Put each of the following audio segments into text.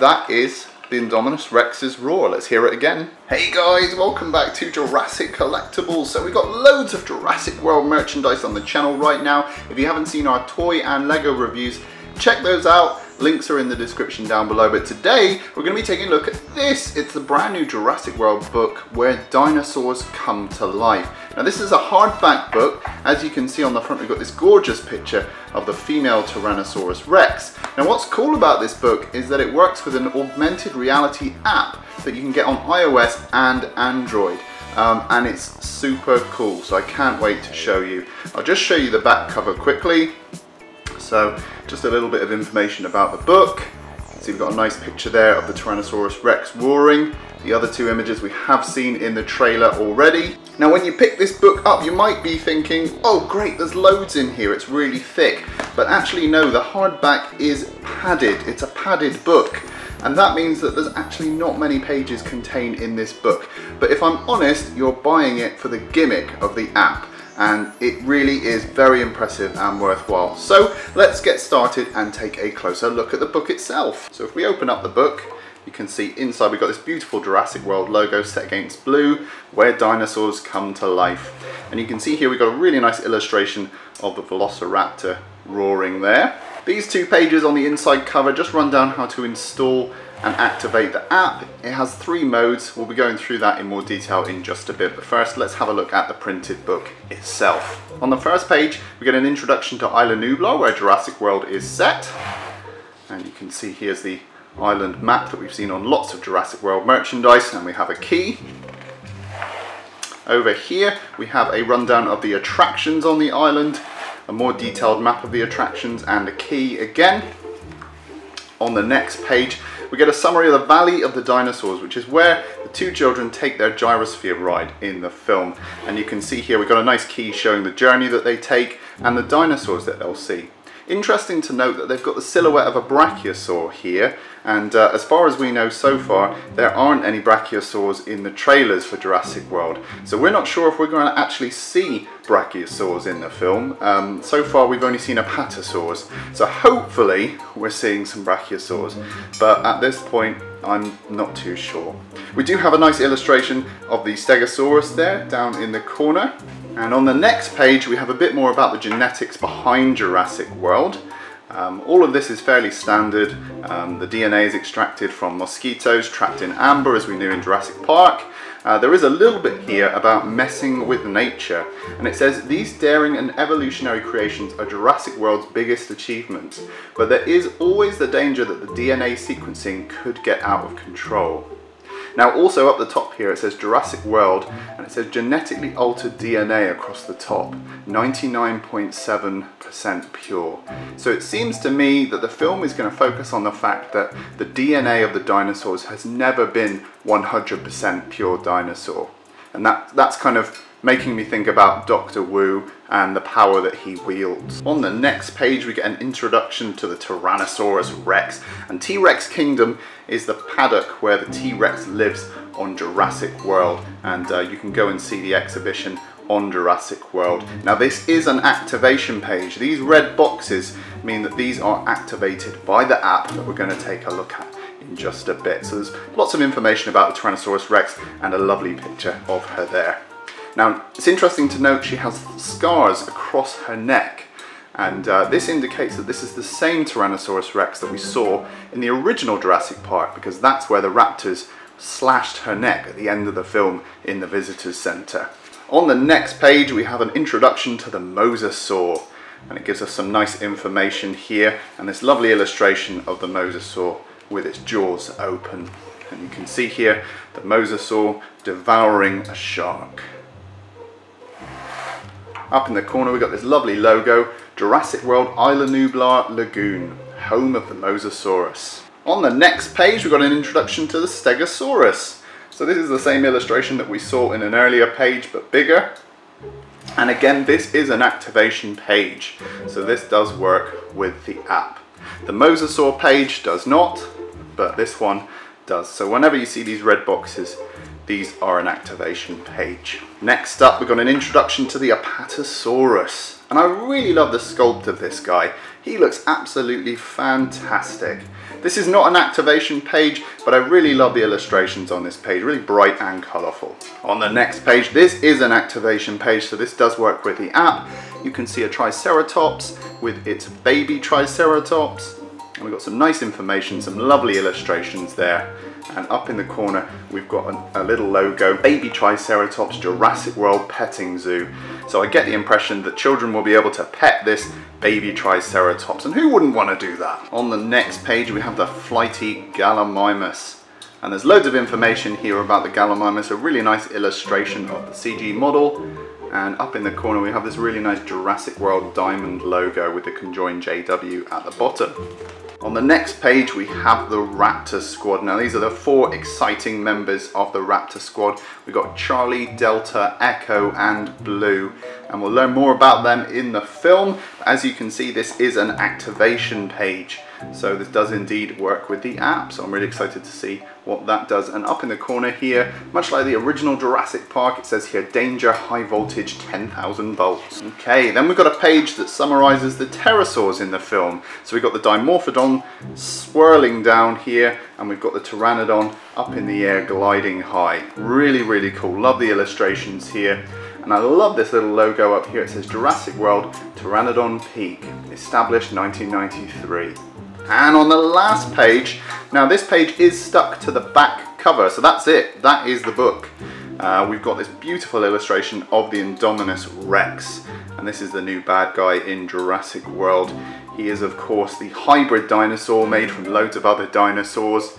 That is the Indominus Rex's roar. Let's hear it again. Hey guys, welcome back to Jurassic Collectibles. So we've got loads of Jurassic World merchandise on the channel right now. If you haven't seen our toy and Lego reviews, check those out. Links are in the description down below. But today, we're going to be taking a look at this. It's the brand new Jurassic World book, Where Dinosaurs Come to Life. Now this is a hardback book. As you can see on the front, we've got this gorgeous picture of the female Tyrannosaurus Rex. Now what's cool about this book is that it works with an augmented reality app that you can get on iOS and Android. And it's super cool, so I can't wait to show you. I'll just show you the back cover quickly. So just a little bit of information about the book. So you've got a nice picture there of the Tyrannosaurus Rex roaring. The other two images we have seen in the trailer already. Now when you pick this book up, you might be thinking, oh great, there's loads in here, it's really thick. But actually no, the hardback is padded. It's a padded book. And that means that there's actually not many pages contained in this book. But if I'm honest, you're buying it for the gimmick of the app. And it really is very impressive and worthwhile. So let's get started and take a closer look at the book itself. So if we open up the book, you can see inside we've got this beautiful Jurassic World logo set against Blue, Where Dinosaurs Come to Life. And you can see here we've got a really nice illustration of the Velociraptor roaring there. These two pages on the inside cover just run down how to install and activate the app. It has three modes. We'll be going through that in more detail in just a bit, but first let's have a look at the printed book itself. On the first page, we get an introduction to Isla Nublar, where Jurassic World is set. And you can see here's the island map that we've seen on lots of Jurassic World merchandise, and we have a key. Over here, we have a rundown of the attractions on the island, a more detailed map of the attractions, and a key again. On the next page, we get a summary of the Valley of the Dinosaurs, which is where the two children take their gyrosphere ride in the film. And you can see here we've got a nice key showing the journey that they take and the dinosaurs that they'll see. Interesting to note that they've got the silhouette of a brachiosaur here, and as far as we know so far, there aren't any brachiosaurs in the trailers for Jurassic World. So we're not sure if we're going to actually see brachiosaurs in the film. So far we've only seen apatosaurs, so hopefully we're seeing some brachiosaurs, but at this point I'm not too sure. We do have a nice illustration of the Stegosaurus there down in the corner. And on the next page we have a bit more about the genetics behind Jurassic World. All of this is fairly standard. The DNA is extracted from mosquitoes trapped in amber, as we knew in Jurassic Park. There is a little bit here about messing with nature, and it says these daring and evolutionary creations are Jurassic World's biggest achievements, but there is always the danger that the DNA sequencing could get out of control. Now also up the top here it says Jurassic World, and it says genetically altered DNA across the top, 99.7% pure. So it seems to me that the film is going to focus on the fact that the DNA of the dinosaurs has never been 100% pure dinosaur. And that's kind of making me think about Dr. Wu and the power that he wields. On the next page we get an introduction to the Tyrannosaurus Rex, and T-Rex Kingdom is the paddock where the T-Rex lives on Jurassic World, and you can go and see the exhibition on Jurassic World. Now this is an activation page. These red boxes mean that these are activated by the app that we're going to take a look at in just a bit. So there's lots of information about the Tyrannosaurus Rex and a lovely picture of her there. Now, it's interesting to note she has scars across her neck, and this indicates that this is the same Tyrannosaurus Rex that we saw in the original Jurassic Park, because that's where the raptors slashed her neck at the end of the film in the visitors center. On the next page we have an introduction to the Mosasaur, and it gives us some nice information here and this lovely illustration of the Mosasaur with its jaws open. And you can see here the Mosasaur devouring a shark. Up in the corner we've got this lovely logo, Jurassic World Isla Nublar Lagoon, home of the Mosasaurus. On the next page we've got an introduction to the Stegosaurus. So this is the same illustration that we saw in an earlier page but bigger. And again this is an activation page, so this does work with the app. The Mosasaur page does not, but this one does. So whenever you see these red boxes, these are an activation page. Next up, we've got an introduction to the Apatosaurus. And I really love the sculpt of this guy. He looks absolutely fantastic. This is not an activation page, but I really love the illustrations on this page, really bright and colourful. On the next page, this is an activation page, so this does work with the app. You can see a Triceratops with its baby Triceratops. And we've got some nice information, some lovely illustrations there. And up in the corner, we've got a little logo, Baby Triceratops Jurassic World Petting Zoo. So I get the impression that children will be able to pet this baby Triceratops, and who wouldn't want to do that? On the next page, we have the flighty Gallimimus. And there's loads of information here about the Gallimimus, a really nice illustration of the CG model. And up in the corner, we have this really nice Jurassic World diamond logo with the conjoined JW at the bottom. On the next page, we have the Raptor Squad. Now, these are the four exciting members of the Raptor Squad. We've got Charlie, Delta, Echo, and Blue. And we'll learn more about them in the film. As you can see, this is an activation page. So this does indeed work with the app. So I'm really excited to see what that does. And up in the corner here, much like the original Jurassic Park, it says here, danger, high voltage, 10,000 volts. Okay, then we've got a page that summarizes the pterosaurs in the film. So we've got the Dimorphodon swirling down here, and we've got the Pteranodon up in the air, gliding high. Really, really cool. Love the illustrations here. And I love this little logo up here. It says Jurassic World, Pteranodon Peak, established 1993. And on the last page, now this page is stuck to the back cover, so that's it, that is the book. We've got this beautiful illustration of the Indominus Rex, and this is the new bad guy in Jurassic World. He is, of course, the hybrid dinosaur made from loads of other dinosaurs.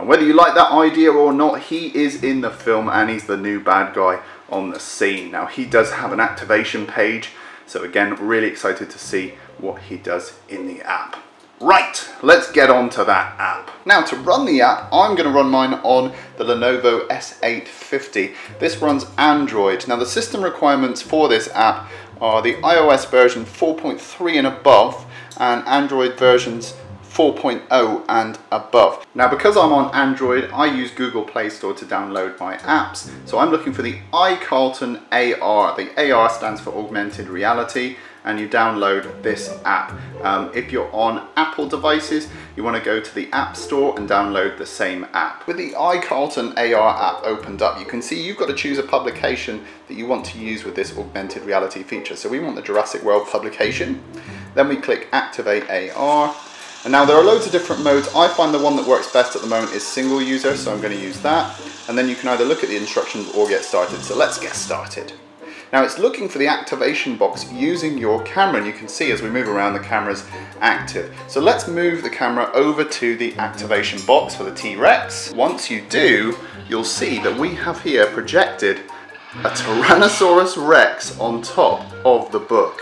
Whether you like that idea or not, he is in the film and he's the new bad guy on the scene. Now, he does have an activation page, so again, really excited to see what he does in the app. Right, let's get on to that app. Now, to run the app, I'm going to run mine on the Lenovo S850. This runs Android. Now, the system requirements for this app are the iOS version 4.3 and above, and Android versions 4.0 and above. Now, because I'm on Android, I use Google Play Store to download my apps. So I'm looking for the iCarlton AR. The AR stands for Augmented Reality, and you download this app. If you're on Apple devices, you want to go to the App Store and download the same app. With the iCarlton AR app opened up, you can see you've got to choose a publication that you want to use with this augmented reality feature. So we want the Jurassic World publication. Then we click Activate AR. And now there are loads of different modes. I find the one that works best at the moment is single user, so I'm going to use that. And then you can either look at the instructions or get started. So let's get started. Now it's looking for the activation box using your camera, and you can see as we move around the camera's active. So let's move the camera over to the activation box for the T-Rex. Once you do, you'll see that we have here projected a Tyrannosaurus Rex on top of the book.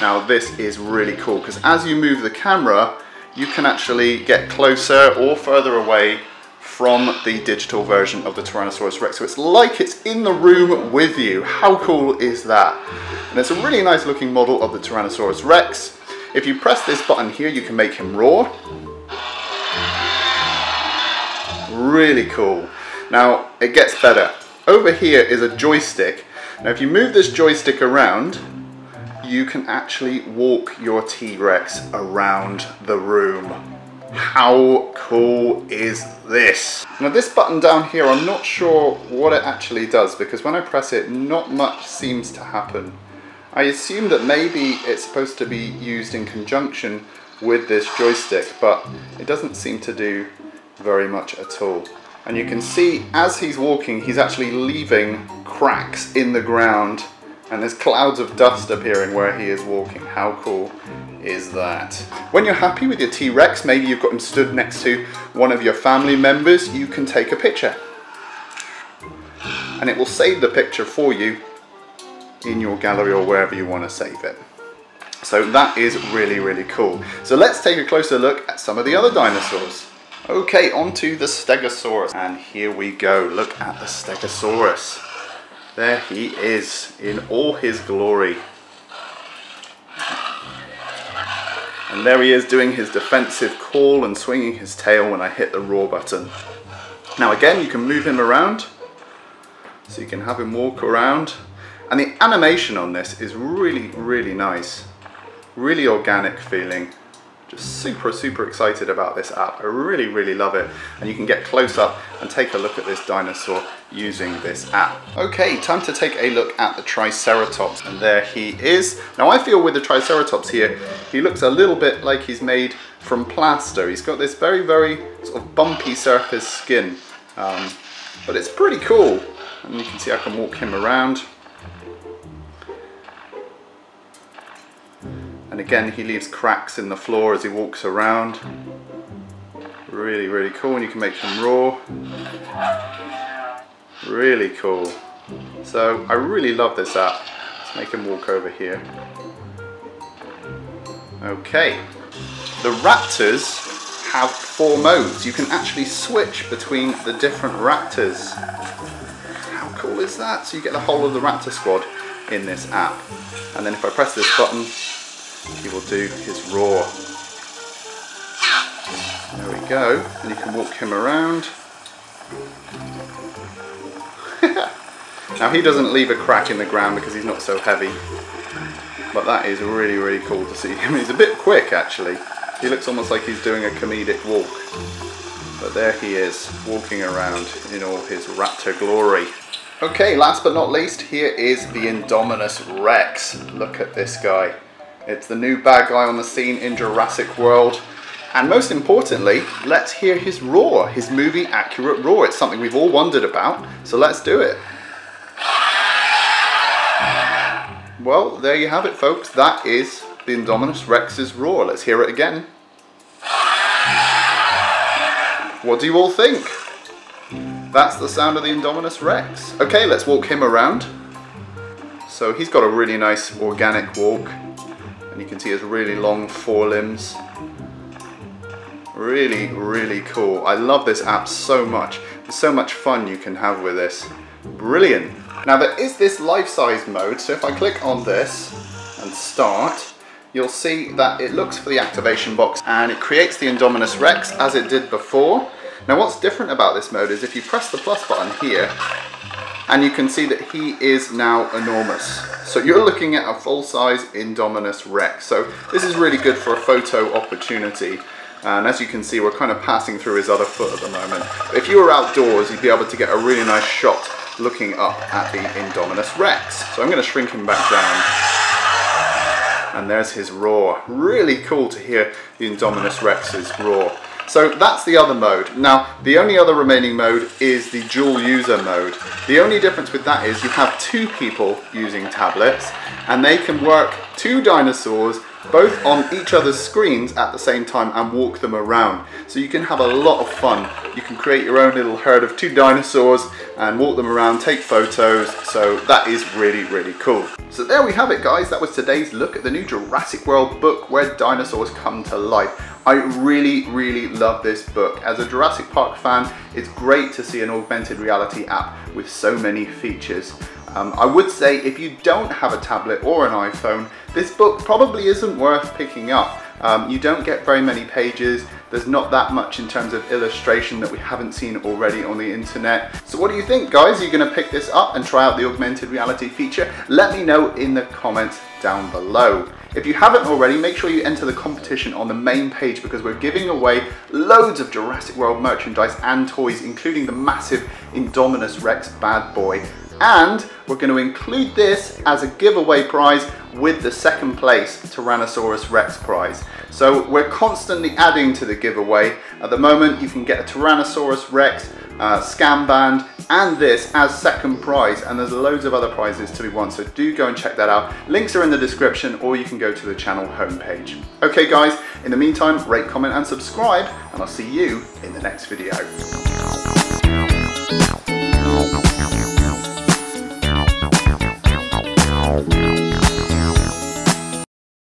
Now this is really cool, because as you move the camera, you can actually get closer or further away from the digital version of the Tyrannosaurus Rex. So it's like it's in the room with you. How cool is that? And it's a really nice looking model of the Tyrannosaurus Rex. If you press this button here, you can make him roar. Really cool. Now, it gets better. Over here is a joystick. Now, if you move this joystick around, you can actually walk your T-Rex around the room. How cool is this? Now this button down here, I'm not sure what it actually does, because when I press it, not much seems to happen. I assume that maybe it's supposed to be used in conjunction with this joystick, but it doesn't seem to do very much at all. And you can see as he's walking, he's actually leaving cracks in the ground, and there's clouds of dust appearing where he is walking. How cool is that? When you're happy with your T-Rex, maybe you've got him stood next to one of your family members, you can take a picture. And it will save the picture for you in your gallery or wherever you want to save it. So that is really, really cool. So let's take a closer look at some of the other dinosaurs. Okay, onto the Stegosaurus. And here we go, look at the Stegosaurus. There he is in all his glory. And there he is doing his defensive call and swinging his tail when I hit the roar button. Now again, you can move him around. So you can have him walk around. And the animation on this is really, really nice. Really organic feeling. Just super, super excited about this app. I really, really love it. And you can get close up and take a look at this dinosaur using this app. Okay, time to take a look at the Triceratops. And there he is. Now I feel with the Triceratops here, he looks a little bit like he's made from plaster. He's got this very, very sort of bumpy surface skin. But it's pretty cool. And you can see I can walk him around. And again, he leaves cracks in the floor as he walks around. Really, really cool, and you can make them raw. Really cool. So I really love this app. Let's make him walk over here. Okay. The raptors have four modes. You can actually switch between the different raptors. How cool is that? So you get the whole of the Raptor Squad in this app. And then if I press this button, he will do his roar. There we go, and you can walk him around. Now he doesn't leave a crack in the ground because he's not so heavy, but that is really, really cool to see him. He's a bit quick actually. He looks almost like he's doing a comedic walk, but there he is walking around in all his raptor glory. Okay, last but not least, here is the Indominus Rex. Look at this guy. It's the new bad guy on the scene in Jurassic World. And most importantly, let's hear his roar, his movie accurate roar. It's something we've all wondered about, so let's do it. Well, there you have it, folks. That is the Indominus Rex's roar. Let's hear it again. What do you all think? That's the sound of the Indominus Rex. Okay, let's walk him around. So he's got a really nice organic walk. And you can see his really long forelimbs. Really, really cool. I love this app so much. There's so much fun you can have with this. Brilliant. Now there is this life-size mode, so if I click on this and start, you'll see that it looks for the activation box and it creates the Indominus Rex as it did before. Now what's different about this mode is if you press the plus button here, and you can see that he is now enormous. So you're looking at a full-size Indominus Rex. So this is really good for a photo opportunity. And as you can see, we're kind of passing through his other foot at the moment. But if you were outdoors, you'd be able to get a really nice shot looking up at the Indominus Rex. So I'm going to shrink him back down. And there's his roar. Really cool to hear the Indominus Rex's roar. So that's the other mode. Now, the only other remaining mode is the dual user mode. The only difference with that is you have two people using tablets and they can work two dinosaurs both on each other's screens at the same time and walk them around. So you can have a lot of fun. You can create your own little herd of two dinosaurs and walk them around, take photos. So that is really, really cool. So there we have it, guys. That was today's look at the new Jurassic World book where dinosaurs come to life. I really, really love this book. As a Jurassic Park fan, it's great to see an augmented reality app with so many features. I would say if you don't have a tablet or an iPhone, this book probably isn't worth picking up. You don't get very many pages. There's not that much in terms of illustration that we haven't seen already on the internet. So what do you think, guys? Are you going to pick this up and try out the augmented reality feature? Let me know in the comments down below. If you haven't already, make sure you enter the competition on the main page because we're giving away loads of Jurassic World merchandise and toys, including the massive Indominus Rex bad boy. And we're going to include this as a giveaway prize with the second place Tyrannosaurus Rex prize. So we're constantly adding to the giveaway. At the moment, you can get a Tyrannosaurus Rex scam band and this as second prize, and there's loads of other prizes to be won, so do go and check that out. Links are in the description, or you can go to the channel homepage. Okay guys, in the meantime, rate, comment and subscribe, and I'll see you in the next video.